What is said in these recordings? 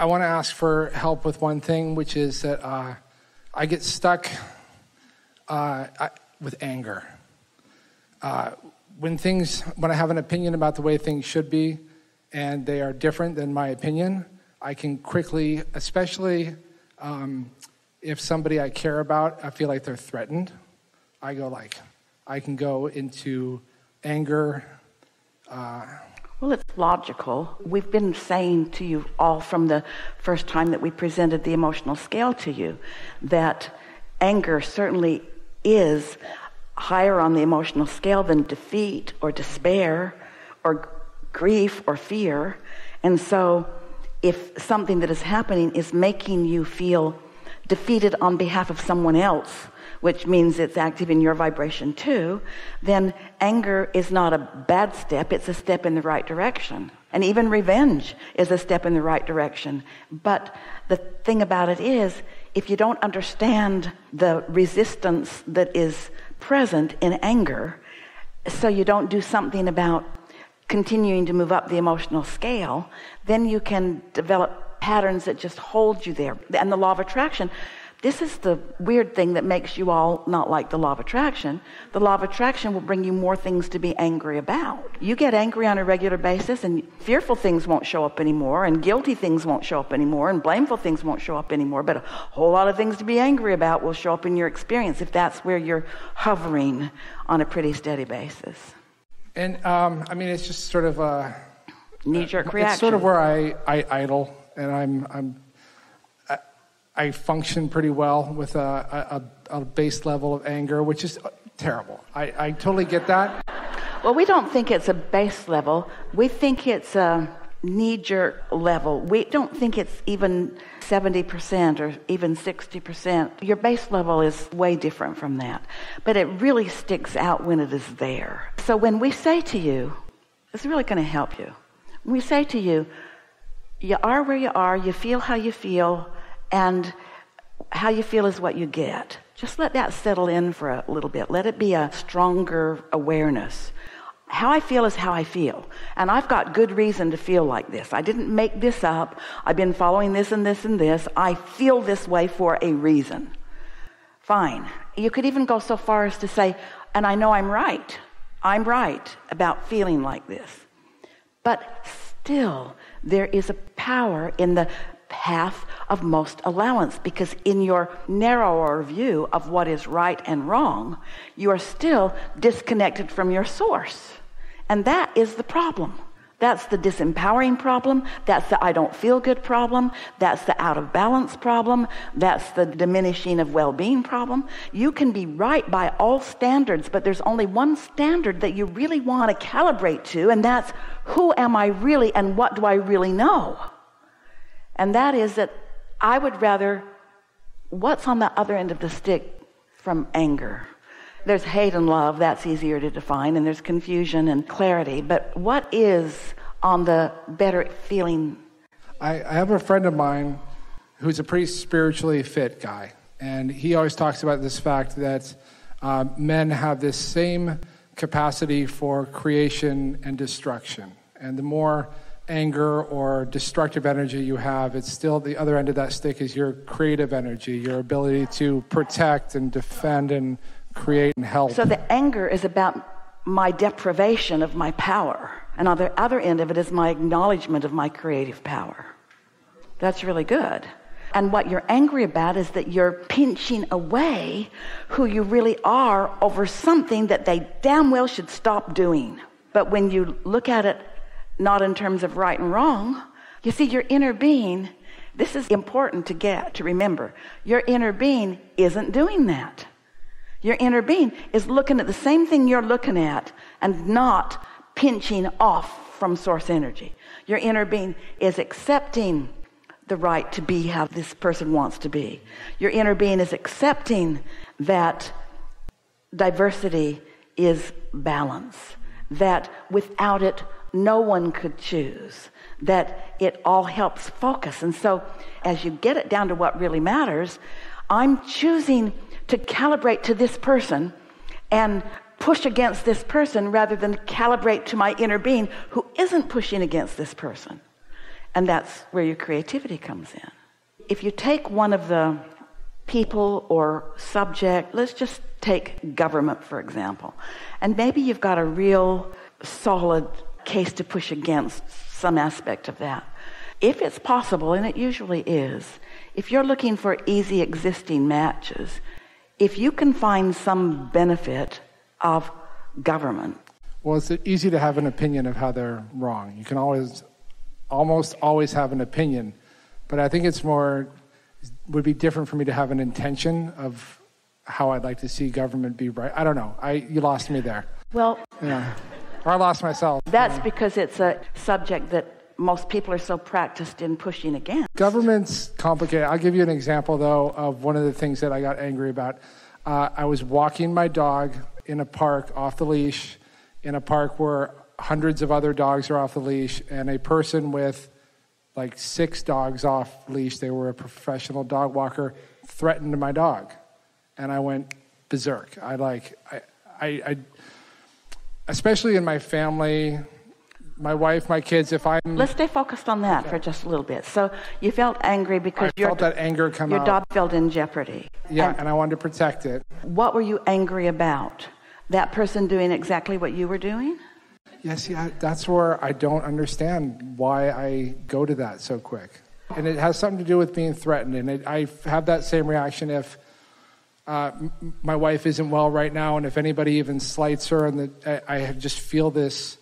I want to ask for help with one thing, which is that I get stuck with anger. When I have an opinion about the way things should be, and they are different than my opinion, I can quickly, especially if somebody I care about, I feel like they're threatened. I can go into anger. Well, it's logical. We've been saying to you all from the first time that we presented the emotional scale to you that anger certainly is higher on the emotional scale than defeat or despair or grief or fear. And so if something that is happening is making you feel defeated on behalf of someone else, which means it's active in your vibration too, then anger is not a bad step. It's a step in the right direction. And even revenge is a step in the right direction. But the thing about it is, if you don't understand the resistance that is present in anger, so you don't do something about continuing to move up the emotional scale, then you can develop patterns that just hold you there. And the law of attraction, this is the weird thing that makes you all not like the law of attraction. The law of attraction will bring you more things to be angry about. You get angry on a regular basis, and fearful things won't show up anymore, and guilty things won't show up anymore, and blameful things won't show up anymore, but a whole lot of things to be angry about will show up in your experience if that's where you're hovering on a pretty steady basis. And I mean, it's just sort of a knee-jerk reaction. It's sort of where I idle, and I function pretty well with a base level of anger, which is terrible. I totally get that. Well, we don't think it's a base level. We think it's a knee-jerk level. We don't think it's even 70% or even 60%. Your base level is way different from that. But it really sticks out when it is there. So when we say to you, it's really going to help you. When we say to you, you are where you are, you feel how you feel, and how you feel is what you get. Just let that settle in for a little bit. Let it be a stronger awareness. How I feel is how I feel. And I've got good reason to feel like this. I didn't make this up. I've been following this and this and this. I feel this way for a reason. Fine. You could even go so far as to say, and I know I'm right. I'm right about feeling like this. But still, there is a power in the path of most allowance, because in your narrower view of what is right and wrong, you are still disconnected from your source. And that is the problem. That's the disempowering problem. That's the I don't feel good problem. That's the out of balance problem. That's the diminishing of well-being problem. You can be right by all standards, but there's only one standard that you really want to calibrate to, and that's who am I really and what do I really know? And that is that I would rather what's on the other end of the stick from anger. There's hate and love, that's easier to define, and there's confusion and clarity, but what is on the better feeling? I have a friend of mine who's a pretty spiritually fit guy, and he always talks about this fact that men have this same capacity for creation and destruction, and the more anger or destructive energy you have, it's still the other end of that stick is your creative energy, your ability to protect and defend and create and help. So the anger is about my deprivation of my power, and on the other end of it is my acknowledgement of my creative power. That's really good. And what you're angry about is that you're pinching away who you really are over something that they damn well should stop doing. But when you look at it not in terms of right and wrong, you see, your inner being, this is important to remember, your inner being isn't doing that. Your inner being is looking at the same thing you're looking at and not pinching off from source energy. Your inner being is accepting the right to be how this person wants to be. Your inner being is accepting that diversity is balance, that without it no one could choose, that it all helps focus. And so as you get it down to what really matters, I'm choosing to calibrate to this person and push against this person rather than calibrate to my inner being who isn't pushing against this person. And that's where your creativity comes in. If you take one of the people or subject, let's just take government for example, and maybe you've got a real solid case to push against some aspect of that, if it's possible, and it usually is, if you're looking for easy existing matches, if you can find some benefit of government. Well, it's easy to have an opinion of how they're wrong. You can almost always have an opinion, but I think it's more, would be different for me to have an intention of how I'd like to see government be right. I don't know. You lost me there. Well, yeah. Or I lost myself. That's because it's a subject that most people are so practiced in pushing against. Government's complicated. I'll give you an example, though, of one of the things that I got angry about. I was walking my dog in a park off the leash, in a park where hundreds of other dogs are off the leash, and a person with like 6 dogs off leash, they were a professional dog walker, threatened my dog. And I went berserk. Especially in my family, my wife, my kids, if I'm... Let's stay focused on that for just a little bit. So you felt angry because I felt that anger come out. Your dog felt in jeopardy. Yeah, and I wanted to protect it. What were you angry about? That person doing exactly what you were doing? Yes, yeah, that's where I don't understand why I go to that so quick. And it has something to do with being threatened. And I have that same reaction if my wife isn't well right now, and if anybody even slights her, and I just feel this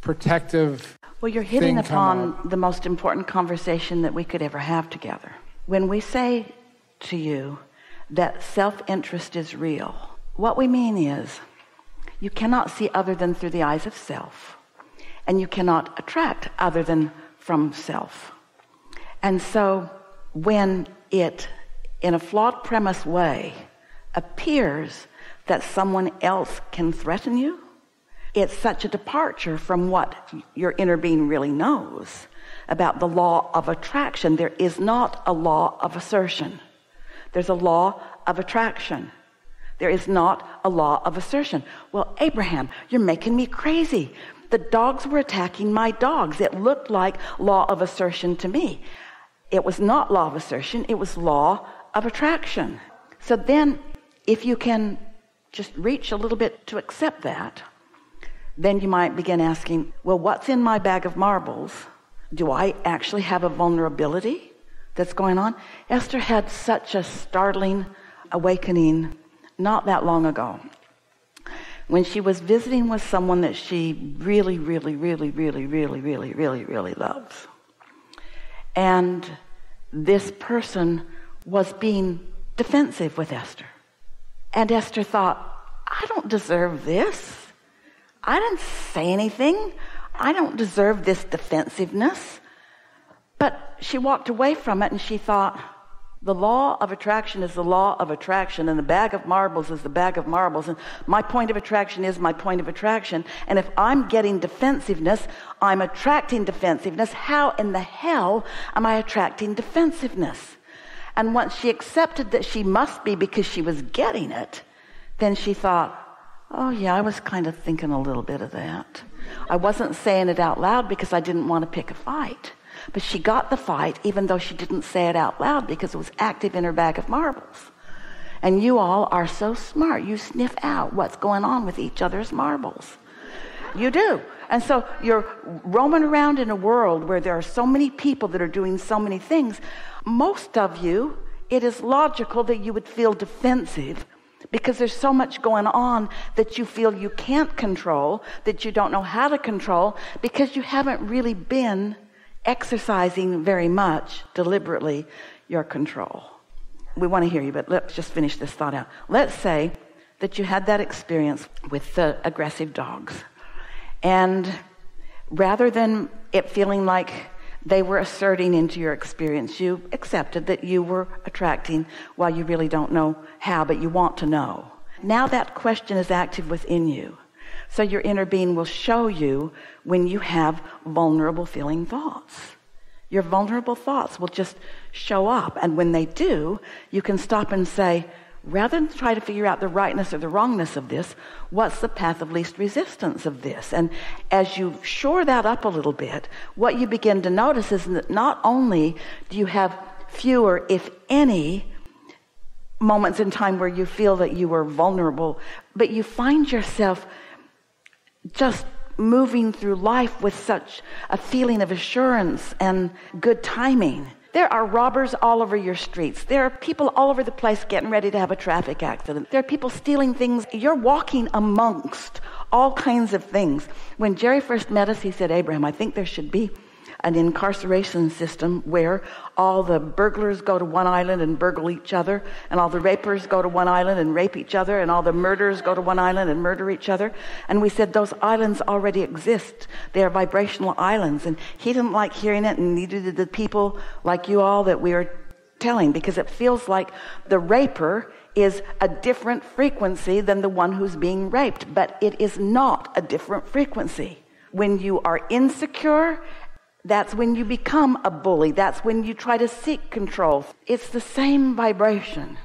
protective. Well, you're hitting upon the most important conversation that we could ever have together. When we say to you that self-interest is real, what we mean is, you cannot see other than through the eyes of self, and you cannot attract other than from self. And so when it, in a flawed premise way, appears that someone else can threaten you, it's such a departure from what your inner being really knows about the law of attraction. There is not a law of assertion. There's a law of attraction. There is not a law of assertion. Well, Abraham, you're making me crazy. The dogs were attacking my dogs. It looked like law of assertion to me. It was not law of assertion. It was law of attraction. So then if you can just reach a little bit to accept that, then you might begin asking, well, what's in my bag of marbles? Do I actually have a vulnerability that's going on? Esther had such a startling awakening not that long ago, when she was visiting with someone that she really, really, really, really, really, really, really, really loves. And this person was being defensive with Esther. And Esther thought, I don't deserve this. I didn't say anything. I don't deserve this defensiveness. But she walked away from it and she thought, the law of attraction is the law of attraction, and the bag of marbles is the bag of marbles, and my point of attraction is my point of attraction, and if I'm getting defensiveness, I'm attracting defensiveness. How in the hell am I attracting defensiveness? And once she accepted that she must be because she was getting it, then she thought, oh yeah, I was kind of thinking a little bit of that. I wasn't saying it out loud because I didn't want to pick a fight. But she got the fight even though she didn't say it out loud because it was active in her bag of marbles. And you all are so smart. You sniff out what's going on with each other's marbles. You do. And so you're roaming around in a world where there are so many people that are doing so many things. Most of you, it is logical that you would feel defensive because there's so much going on that you feel you can't control, that you don't know how to control, because you haven't really been exercising very much deliberately your control. We want to hear you, but let's just finish this thought out. Let's say that you had that experience with the aggressive dogs, and rather than it feeling like they were asserting into your experience, you accepted that you were attracting while you really don't know how, but you want to know. Now that question is active within you. So your inner being will show you when you have vulnerable feeling thoughts. Your vulnerable thoughts will just show up. And when they do, you can stop and say, rather than try to figure out the rightness or the wrongness of this, what's the path of least resistance of this? And as you shore that up a little bit, what you begin to notice is that not only do you have fewer, if any, moments in time where you feel that you were vulnerable, but you find yourself just moving through life with such a feeling of assurance and good timing. There are robbers all over your streets. There are people all over the place getting ready to have a traffic accident. There are people stealing things. You're walking amongst all kinds of things. When Jerry first met us, he said, "Abraham, I think there should be an incarceration system where all the burglars go to one island and burgle each other, and all the rapers go to one island and rape each other, and all the murderers go to one island and murder each other." And we said those islands already exist. They are vibrational islands. And he didn't like hearing it, and neither did the people like you all that we are telling, because it feels like the raper is a different frequency than the one who's being raped. But it is not a different frequency. When you are insecure, that's when you become a bully. That's when you try to seek control. It's the same vibration.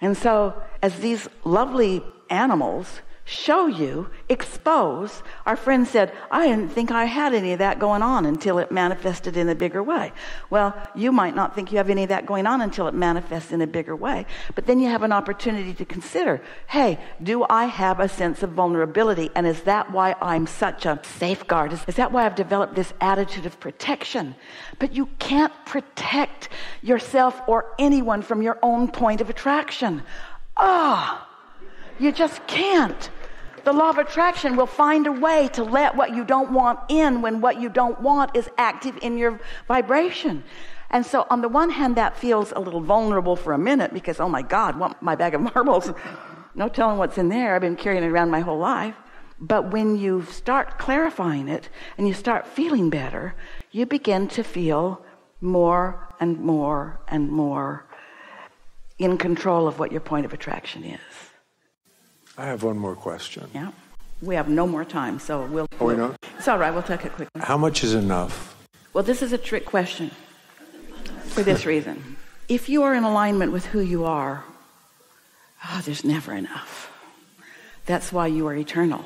And so as these lovely animals show you, expose, our friend said, "I didn't think I had any of that going on until it manifested in a bigger way." Well, you might not think you have any of that going on until it manifests in a bigger way. But then you have an opportunity to consider, hey, do I have a sense of vulnerability? And is that why I'm such a safeguard? Is that why I've developed this attitude of protection? But you can't protect yourself or anyone from your own point of attraction. You just can't. The law of attraction will find a way to let what you don't want in when what you don't want is active in your vibration. And so on the one hand, that feels a little vulnerable for a minute, because, oh my God, what, my bag of marbles, no telling what's in there. I've been carrying it around my whole life. But when you start clarifying it and you start feeling better, you begin to feel more and more and more in control of what your point of attraction is. I have one more question. Yeah, we have no more time, so we'll... Oh, we don't? It's all right, we'll take it quickly. How much is enough? Well, this is a trick question for this reason. If you are in alignment with who you are, there's never enough. That's why you are eternal.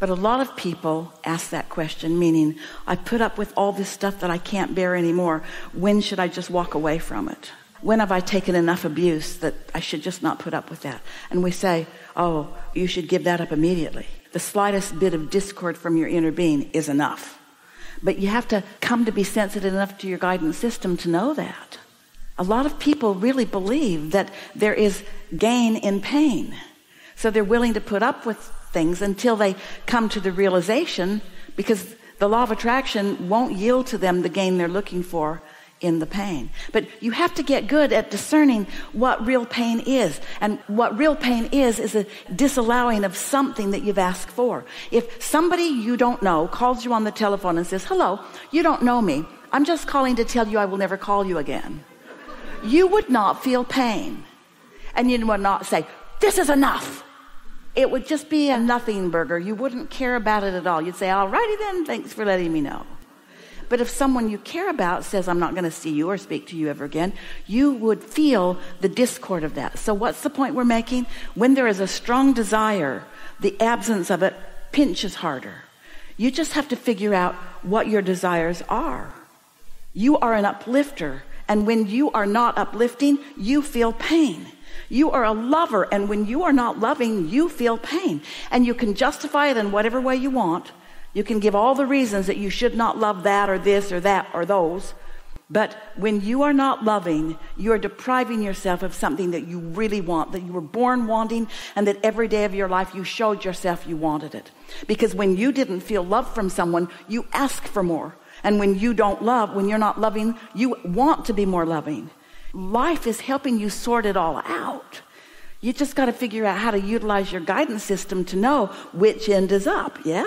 But a lot of people ask that question, meaning, I put up with all this stuff that I can't bear anymore. When should I just walk away from it? When have I taken enough abuse that I should just not put up with that? And we say, oh, you should give that up immediately. The slightest bit of discord from your inner being is enough. But you have to come to be sensitive enough to your guidance system to know that. A lot of people really believe that there is gain in pain. So they're willing to put up with things until they come to the realization, because the law of attraction won't yield to them the gain they're looking for in the pain. But you have to get good at discerning what real pain is. And what real pain is a disallowing of something that you've asked for. If somebody you don't know calls you on the telephone and says, "Hello, you don't know me. I'm just calling to tell you I will never call you again," you would not feel pain. And you would not say, "This is enough." It would just be a nothing burger. You wouldn't care about it at all. You'd say, "All righty then, thanks for letting me know." But if someone you care about says, "I'm not going to see you or speak to you ever again," you would feel the discord of that. So what's the point we're making? When there is a strong desire, the absence of it pinches harder. You just have to figure out what your desires are. You are an uplifter, and when you are not uplifting, you feel pain. You are a lover, and when you are not loving, you feel pain. And you can justify it in whatever way you want. You can give all the reasons that you should not love that or this or that or those. But when you are not loving, you are depriving yourself of something that you really want, that you were born wanting, and that every day of your life you showed yourself you wanted it. Because when you didn't feel love from someone, you ask for more. And when you don't love, when you're not loving, you want to be more loving. Life is helping you sort it all out. You just got to figure out how to utilize your guidance system to know which end is up, yeah?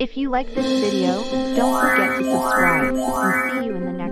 If you like this video, don't forget to subscribe, and see you in the next video.